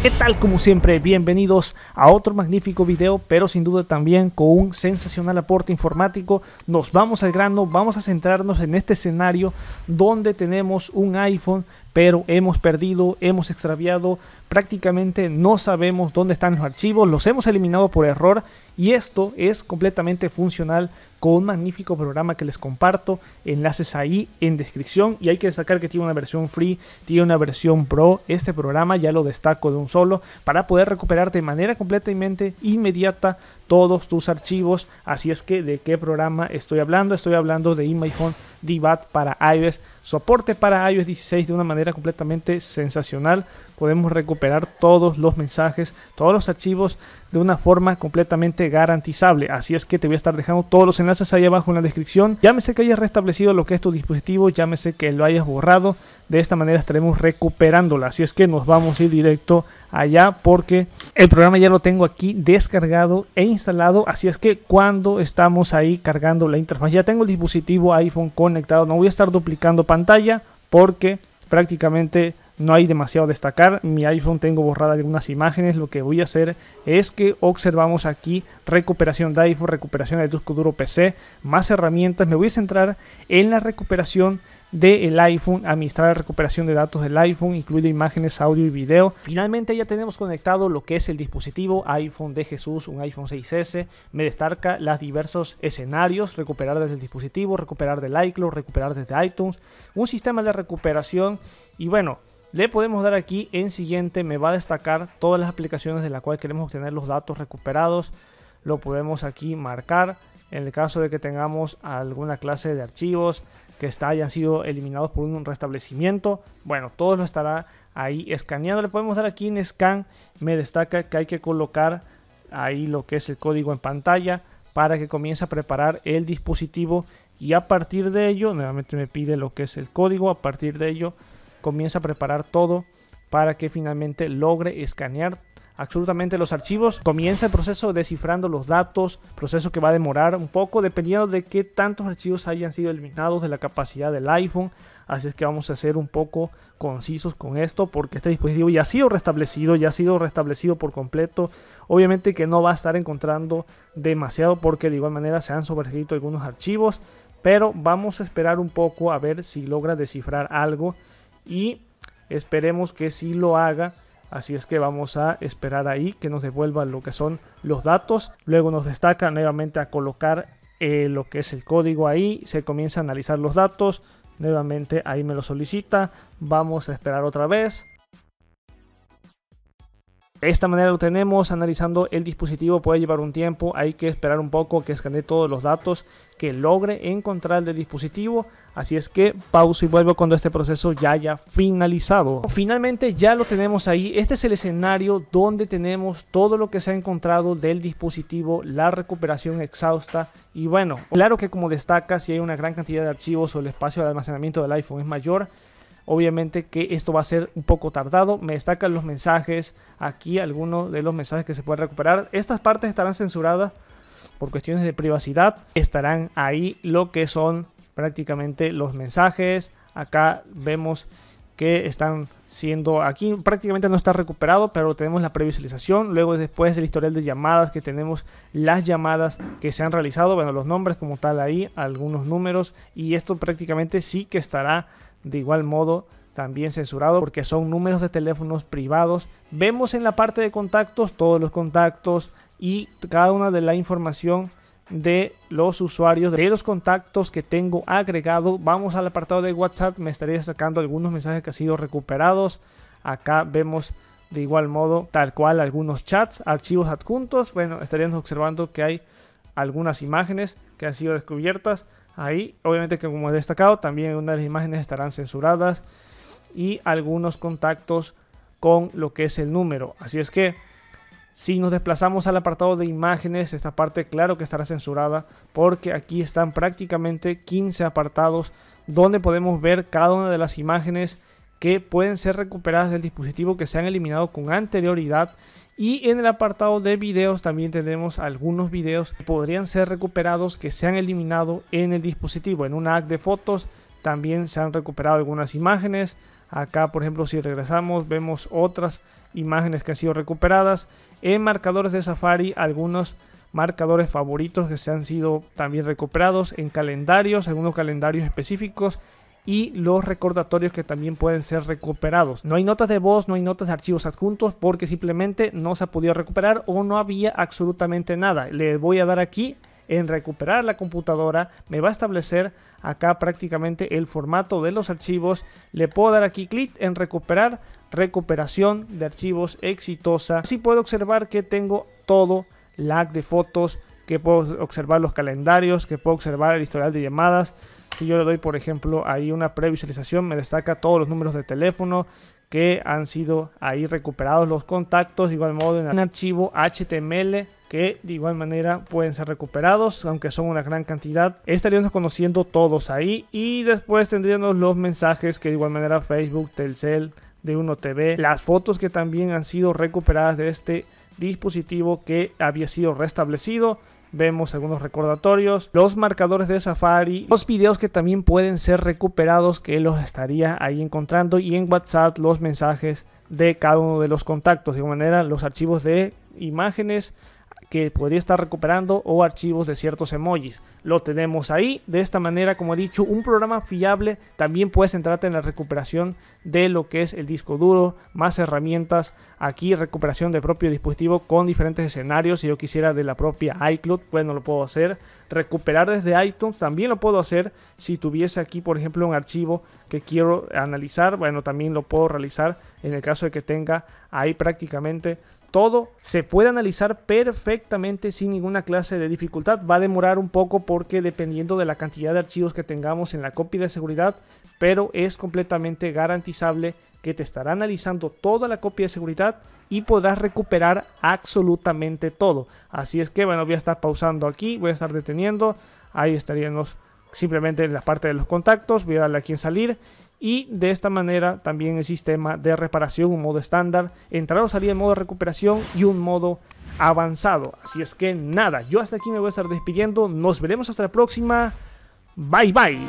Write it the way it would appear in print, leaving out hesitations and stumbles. ¿Qué tal? Como siempre, bienvenidos a otro magnífico video, pero sin duda también con un sensacional aporte informático. Nos vamos al grano, vamos a centrarnos en este escenario donde tenemos un iPhone, pero hemos perdido, hemos extraviado, prácticamente no sabemos dónde están los archivos, los hemos eliminado por error y esto es completamente funcional con un magnífico programa que les comparto, enlaces ahí en descripción. Y hay que destacar que tiene una versión free, tiene una versión pro, este programa ya lo destaco de un solo, para poder recuperar de manera completamente inmediata todos tus archivos. Así es que, ¿de qué programa estoy hablando? Estoy hablando de iMyFone D-Back para iOS, soporte para iOS 16 de una manera completamente sensacional. Podemos recuperar todos los mensajes, todos los archivos de una forma completamente garantizable. Así es que te voy a estar dejando todos los enlaces ahí abajo en la descripción. Llámese que hayas restablecido lo que es tu dispositivo, llámese que lo hayas borrado, de esta manera estaremos recuperándola. Así es que nos vamos a ir directo allá porque el programa ya lo tengo aquí descargado e instalado. Así es que cuando estamos ahí cargando la interfaz, ya tengo el dispositivo iPhone conectado, no voy a estar duplicando pantalla porque prácticamente no hay demasiado a destacar. Mi iPhone tengo borrada algunas imágenes. Lo que voy a hacer es que observamos aquí recuperación de iPhone, recuperación de disco duro PC, más herramientas. Me voy a centrar en la recuperación del iPhone, administrar la recuperación de datos del iPhone, incluido imágenes, audio y video. Finalmente ya tenemos conectado lo que es el dispositivo iPhone de Jesús, un iPhone 6S. Me destaca los diversos escenarios: recuperar desde el dispositivo, recuperar del iCloud, recuperar desde iTunes, un sistema de recuperación. Y bueno, le podemos dar aquí en siguiente, me va a destacar todas las aplicaciones de las cuales queremos obtener los datos recuperados. Lo podemos aquí marcar en el caso de que tengamos alguna clase de archivos que hayan sido eliminados por un restablecimiento. Bueno, todo lo estará ahí escaneando. Le podemos dar aquí en scan. Me destaca que hay que colocar ahí lo que es el código en pantalla para que comience a preparar el dispositivo, y a partir de ello, nuevamente me pide lo que es el código, a partir de ello comienza a preparar todo para que finalmente logre escanear absolutamente los archivos. Comienza el proceso descifrando los datos, proceso que va a demorar un poco dependiendo de qué tantos archivos hayan sido eliminados, de la capacidad del iPhone. Así es que vamos a ser un poco concisos con esto porque este dispositivo ya ha sido restablecido por completo. Obviamente que no va a estar encontrando demasiado porque de igual manera se han sobreescrito algunos archivos, pero vamos a esperar un poco a ver si logra descifrar algo y esperemos que sí lo haga. Así es que vamos a esperar ahí que nos devuelva lo que son los datos. Luego nos destaca nuevamente a colocar lo que es el código ahí. Se comienza a analizar los datos. Nuevamente ahí me lo solicita. Vamos a esperar otra vez. De esta manera lo tenemos analizando el dispositivo. Puede llevar un tiempo, hay que esperar un poco que escanee todos los datos que logre encontrar del dispositivo. Así es que pausa y vuelvo cuando este proceso ya haya finalizado. Finalmente ya lo tenemos ahí. Este es el escenario donde tenemos todo lo que se ha encontrado del dispositivo, la recuperación exhausta. Y bueno, claro que como destaca, si hay una gran cantidad de archivos o el espacio de almacenamiento del iPhone es mayor, obviamente que esto va a ser un poco tardado. Me destacan los mensajes, aquí algunos de los mensajes que se pueden recuperar. Estas partes estarán censuradas por cuestiones de privacidad. Estarán ahí lo que son prácticamente los mensajes. Acá vemos que están siendo, aquí prácticamente no está recuperado, pero tenemos la previsualización. Luego después el historial de llamadas, que tenemos las llamadas que se han realizado. Bueno, los nombres como tal ahí, algunos números. Y esto prácticamente sí que estará de igual modo también censurado porque son números de teléfonos privados. Vemos en la parte de contactos todos los contactos y cada una de la información de los usuarios, de los contactos que tengo agregado. Vamos al apartado de WhatsApp, me estaría sacando algunos mensajes que han sido recuperados. Acá vemos de igual modo tal cual algunos chats, archivos adjuntos. Bueno, estaríamos observando que hay algunas imágenes que han sido descubiertas ahí. Obviamente que como he destacado, también algunas de las imágenes estarán censuradas y algunos contactos con lo que es el número. Así es que si nos desplazamos al apartado de imágenes, esta parte claro que estará censurada porque aquí están prácticamente 15 apartados donde podemos ver cada una de las imágenes que pueden ser recuperadas del dispositivo, que se han eliminado con anterioridad. Y en el apartado de videos también tenemos algunos videos que podrían ser recuperados, que se han eliminado en el dispositivo. En una app de fotos también se han recuperado algunas imágenes. Acá, por ejemplo, si regresamos, vemos otras imágenes que han sido recuperadas. En marcadores de Safari, algunos marcadores favoritos que se han sido también recuperados. En calendarios, algunos calendarios específicos. Y los recordatorios que también pueden ser recuperados. No hay notas de voz, no hay notas de archivos adjuntos porque simplemente no se ha podido recuperar o no había absolutamente nada. Le voy a dar aquí en recuperar la computadora, me va a establecer acá prácticamente el formato de los archivos. Le puedo dar aquí clic en recuperar, recuperación de archivos exitosa. Así puedo observar que tengo todo, lag de fotos, que puedo observar los calendarios, que puedo observar el historial de llamadas. Si yo le doy, por ejemplo, ahí una previsualización, me destaca todos los números de teléfono que han sido ahí recuperados, los contactos, de igual modo en archivo HTML que de igual manera pueden ser recuperados, aunque son una gran cantidad. Estaríamos conociendo todos ahí y después tendríamos los mensajes que de igual manera Facebook, Telcel, de Uno TV, las fotos que también han sido recuperadas de este dispositivo que había sido restablecido. Vemos algunos recordatorios, los marcadores de Safari, los videos que también pueden ser recuperados que los estaría ahí encontrando, y en WhatsApp los mensajes de cada uno de los contactos, de igual manera los archivos de imágenes que podría estar recuperando o archivos de ciertos emojis. Lo tenemos ahí. De esta manera, como he dicho, un programa fiable. También puedes centrarte en la recuperación de lo que es el disco duro, más herramientas. Aquí recuperación del propio dispositivo con diferentes escenarios. Si yo quisiera de la propia iCloud, pues no lo puedo hacer. Recuperar desde iTunes también lo puedo hacer. Si tuviese aquí, por ejemplo, un archivo que quiero analizar, bueno, también lo puedo realizar en el caso de que tenga ahí prácticamente todo. Se puede analizar perfectamente sin ninguna clase de dificultad. Va a demorar un poco porque dependiendo de la cantidad de archivos que tengamos en la copia de seguridad, pero es completamente garantizable que te estará analizando toda la copia de seguridad y podrás recuperar absolutamente todo. Así es que bueno, voy a estar pausando aquí, voy a estar deteniendo, ahí estaríamos simplemente en la parte de los contactos, voy a darle aquí en salir. Y de esta manera también el sistema de reparación, un modo estándar, entrar o salir en modo de recuperación y un modo avanzado. Así es que nada, yo hasta aquí me voy a estar despidiendo, nos veremos hasta la próxima, bye bye.